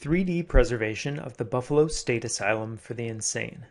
3D preservation of the Buffalo State Asylum for the Insane.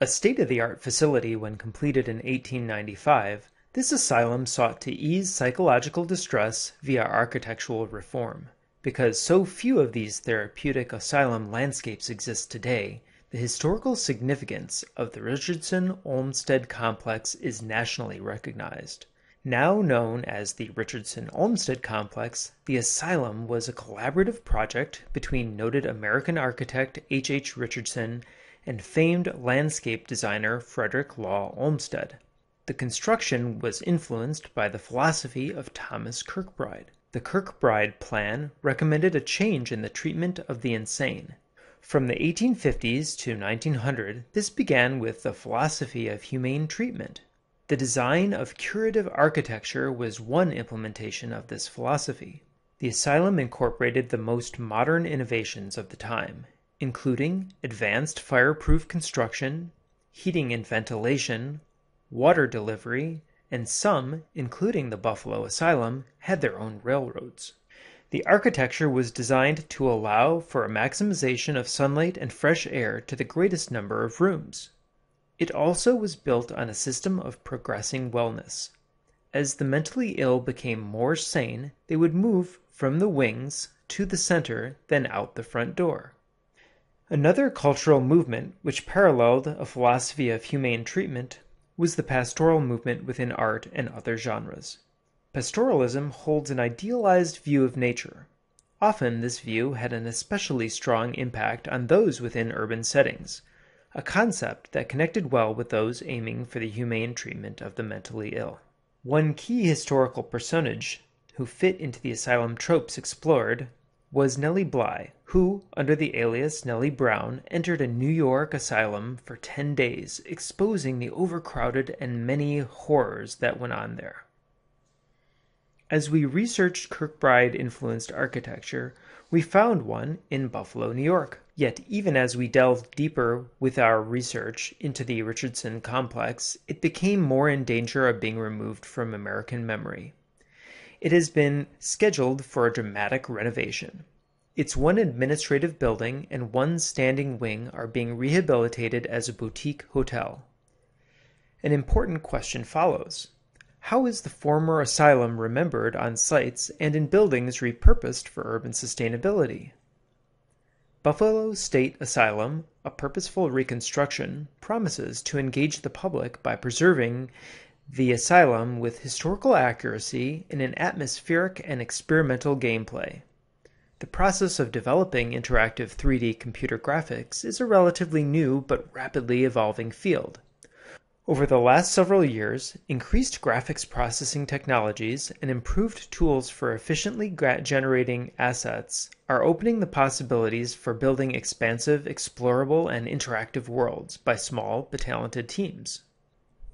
A state-of-the-art facility when completed in 1895, this asylum sought to ease psychological distress via architectural reform. Because so few of these therapeutic asylum landscapes exist today, the historical significance of the Richardson-Olmsted complex is nationally recognized. Now known as the Richardson-Olmsted complex, the asylum was a collaborative project between noted American architect H.H. Richardson and famed landscape designer Frederick Law Olmsted. The construction was influenced by the philosophy of Thomas Kirkbride. The Kirkbride plan recommended a change in the treatment of the insane. From the 1850s to 1900, this began with the philosophy of humane treatment. The design of curative architecture was one implementation of this philosophy. The asylum incorporated the most modern innovations of the time, including advanced fireproof construction, heating and ventilation, water delivery, and some, including the Buffalo Asylum, had their own railroads. The architecture was designed to allow for a maximization of sunlight and fresh air to the greatest number of rooms. It also was built on a system of progressing wellness. As the mentally ill became more sane, they would move from the wings to the center, then out the front door. Another cultural movement which paralleled a philosophy of humane treatment was the pastoral movement within art and other genres. Pastoralism holds an idealized view of nature. Often this view had an especially strong impact on those within urban settings, a concept that connected well with those aiming for the humane treatment of the mentally ill. One key historical personage who fit into the asylum tropes explored was Nellie Bly, who, under the alias Nellie Brown, entered a New York asylum for 10 days, exposing the overcrowded and many horrors that went on there. As we researched Kirkbride-influenced architecture, we found one in Buffalo, New York. Yet even as we delved deeper with our research into the Richardson complex, it became more in danger of being removed from American memory. It has been scheduled for a dramatic renovation. Its one administrative building and one standing wing are being rehabilitated as a boutique hotel. An important question follows. How is the former asylum remembered on sites and in buildings repurposed for urban sustainability? Buffalo State Asylum, a purposeful reconstruction, promises to engage the public by preserving the asylum with historical accuracy in an atmospheric and experimental gameplay. The process of developing interactive 3D computer graphics is a relatively new but rapidly evolving field. Over the last several years, increased graphics processing technologies and improved tools for efficiently generating assets are opening the possibilities for building expansive, explorable, and interactive worlds by small but talented teams.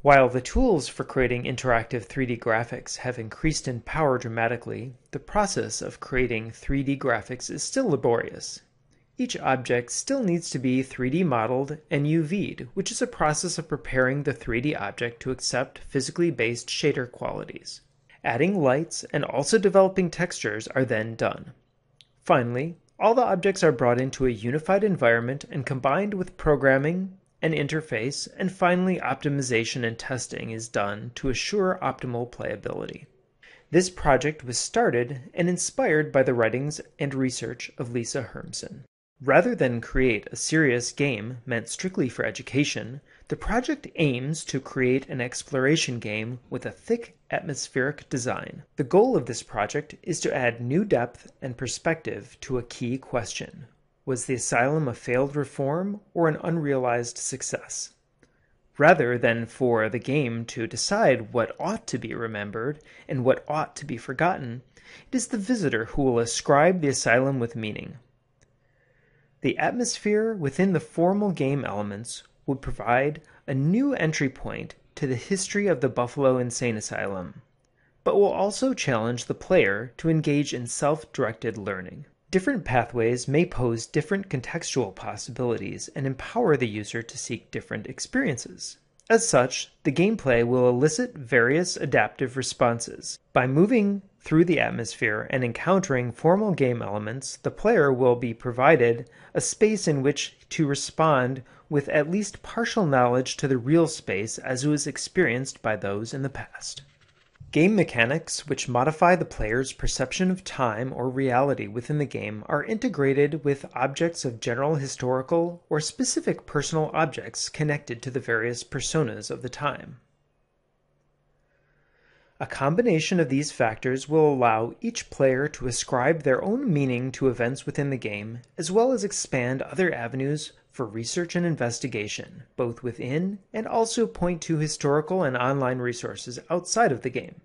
While the tools for creating interactive 3D graphics have increased in power dramatically, the process of creating 3D graphics is still laborious. Each object still needs to be 3D modeled and UV'd, which is a process of preparing the 3D object to accept physically based shader qualities. Adding lights and also developing textures are then done. Finally, all the objects are brought into a unified environment and combined with programming, an interface, and finally optimization and testing is done to assure optimal playability. This project was started and inspired by the writings and research of Lisa Hermsen. Rather than create a serious game meant strictly for education, the project aims to create an exploration game with a thick atmospheric design. The goal of this project is to add new depth and perspective to a key question. Was the asylum a failed reform or an unrealized success? Rather than for the game to decide what ought to be remembered and what ought to be forgotten, it is the visitor who will ascribe the asylum with meaning. The atmosphere within the formal game elements would provide a new entry point to the history of the Buffalo Insane Asylum, but will also challenge the player to engage in self-directed learning. Different pathways may pose different contextual possibilities and empower the user to seek different experiences. As such, the gameplay will elicit various adaptive responses. By moving through the atmosphere and encountering formal game elements, the player will be provided a space in which to respond with at least partial knowledge to the real space as it was experienced by those in the past. Game mechanics which modify the player's perception of time or reality within the game are integrated with objects of general historical or specific personal objects connected to the various personas of the time. A combination of these factors will allow each player to ascribe their own meaning to events within the game, as well as expand other avenues for research and investigation, both within and also point to historical and online resources outside of the game.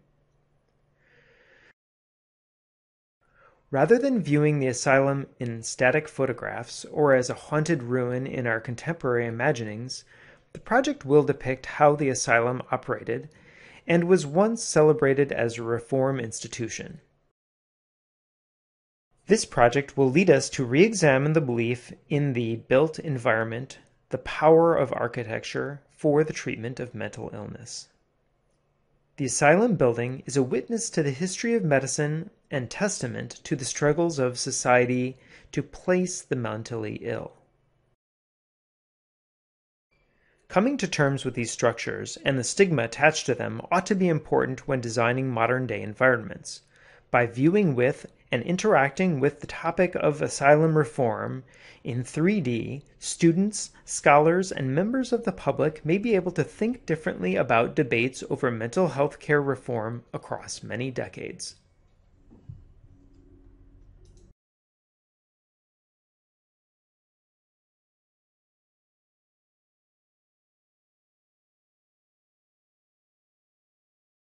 Rather than viewing the asylum in static photographs or as a haunted ruin in our contemporary imaginings, the project will depict how the asylum operated and was once celebrated as a reform institution. This project will lead us to re-examine the belief in the built environment, the power of architecture for the treatment of mental illness. The asylum building is a witness to the history of medicine and testament to the struggles of society to place the mentally ill. Coming to terms with these structures and the stigma attached to them ought to be important when designing modern-day environments. By viewing with and interacting with the topic of asylum reform in 3D, students, scholars, and members of the public may be able to think differently about debates over mental health care reform across many decades.